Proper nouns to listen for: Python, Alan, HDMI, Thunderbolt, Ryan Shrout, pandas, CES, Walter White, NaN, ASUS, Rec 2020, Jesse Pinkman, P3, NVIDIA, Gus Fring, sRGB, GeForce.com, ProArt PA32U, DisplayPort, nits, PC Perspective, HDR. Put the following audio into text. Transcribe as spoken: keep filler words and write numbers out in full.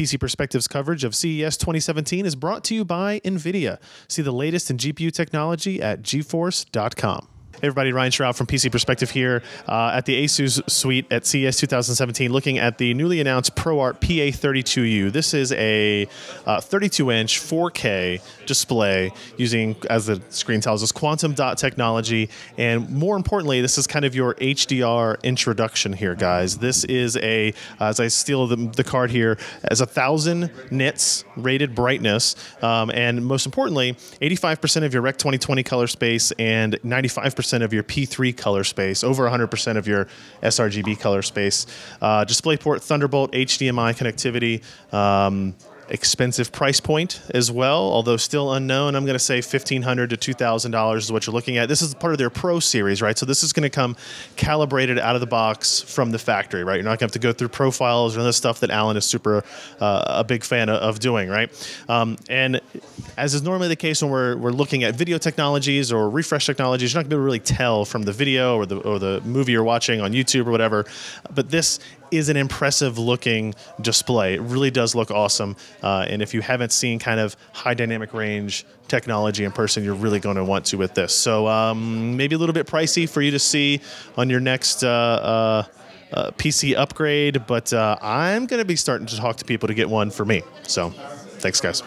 P C Perspective's coverage of C E S twenty seventeen is brought to you by NVIDIA. See the latest in G P U technology at GeForce dot com. Hey everybody, Ryan Shrout from P C Perspective here uh, at the ASUS suite at C E S two thousand seventeen, looking at the newly announced ProArt P A thirty-two U. This is a thirty-two inch uh, four K display using, as the screen tells us, quantum dot technology. And more importantly, this is kind of your H D R introduction here, guys. This is a, as I steal the, the card here, as a thousand nits rated brightness. Um, and most importantly, eighty-five percent of your Rec twenty twenty color space and ninety-five percent of your P three color space, over one hundred percent of your sRGB color space. Uh, DisplayPort, Thunderbolt, H D M I connectivity, um, expensive price point as well, although still unknown. I'm going to say fifteen hundred to two thousand dollars is what you're looking at. This is part of their Pro series, right? So this is going to come calibrated out of the box from the factory, right? You're not going to have to go through profiles or other stuff that Alan is super uh, a big fan of doing, right? Um, and as is normally the case when we're, we're looking at video technologies or refresh technologies, you're not going to be able to really tell from the video or the, or the movie you're watching on YouTube or whatever. But this is an impressive looking display. It really does look awesome. Uh, and if you haven't seen kind of high dynamic range technology in person, you're really going to want to with this. So um, maybe a little bit pricey for you to see on your next uh, uh, uh, P C upgrade, but uh, I'm going to be starting to talk to people to get one for me. So thanks, guys.